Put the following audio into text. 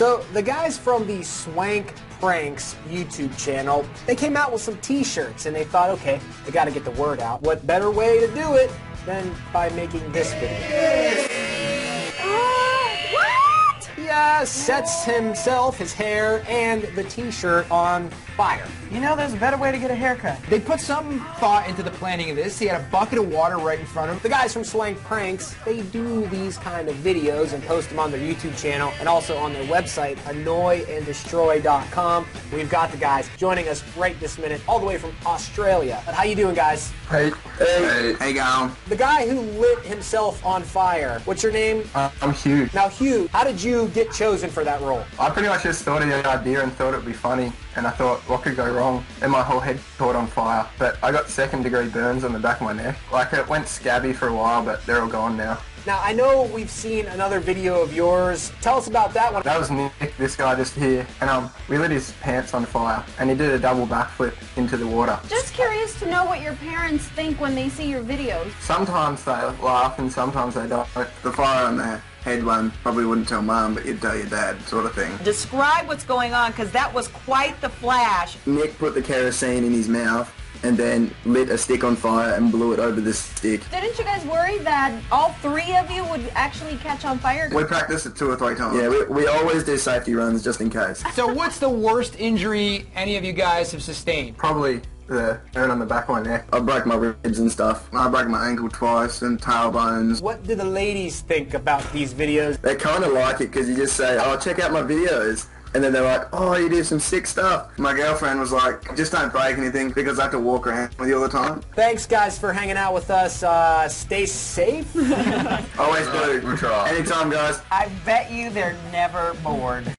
So the guys from the Swank Pranks YouTube channel, they came out with some t-shirts and they thought, okay, they got to get the word out. What better way to do it than by making this video? What? Yeah, sets himself, his hair, and the t-shirt on fire. You know, there's a better way to get a haircut. They put some thought into the planning of this. He had a bucket of water right in front of him. The guys from Swank Pranks, they do these kind of videos and post them on their YouTube channel and also on their website, annoyanddestroy.com. We've got the guys joining us right this minute, all the way from Australia. But how you doing, guys? Hey. Hey. Hey, gal. The guy who lit himself on fire, what's your name? I'm Hugh. Now, Hugh, how did you get chosen for that role? I pretty much just thought of the idea and thought it would be funny. And I thought, what could go wrong? And my whole head caught on fire. But I got second-degree burns on the back of my neck. Like, it went scabby for a while, but they're all gone now. Now, I know we've seen another video of yours. Tell us about that one. That was Nick, this guy just here. And we lit his pants on fire. And he did a double backflip into the water. Just curious to know what your parents think when they see your videos. Sometimes they laugh and sometimes they don't. The fire on their head one, probably wouldn't tell Mom, but you'd tell your dad, sort of thing. Describe what's going on, because that was quite the flash. Nick put the kerosene in his mouth and then lit a stick on fire and blew it over the stick. Didn't you guys worry that all three of you would actually catch on fire? We practiced it 2 or 3 times. Yeah, we always do safety runs just in case. So what's the worst injury any of you guys have sustained? Probably the burn on the back of my neck. I broke my ribs and stuff. I broke my ankle twice and tailbones. What do the ladies think about these videos? They kind of like it because you just say, oh, check out my videos. And then they're like, oh, you do some sick stuff. My girlfriend was like, just don't break anything because I have to walk around with you all the time. Thanks, guys, for hanging out with us. Stay safe. Always do. We'll try. Anytime, guys. I bet you they're never bored.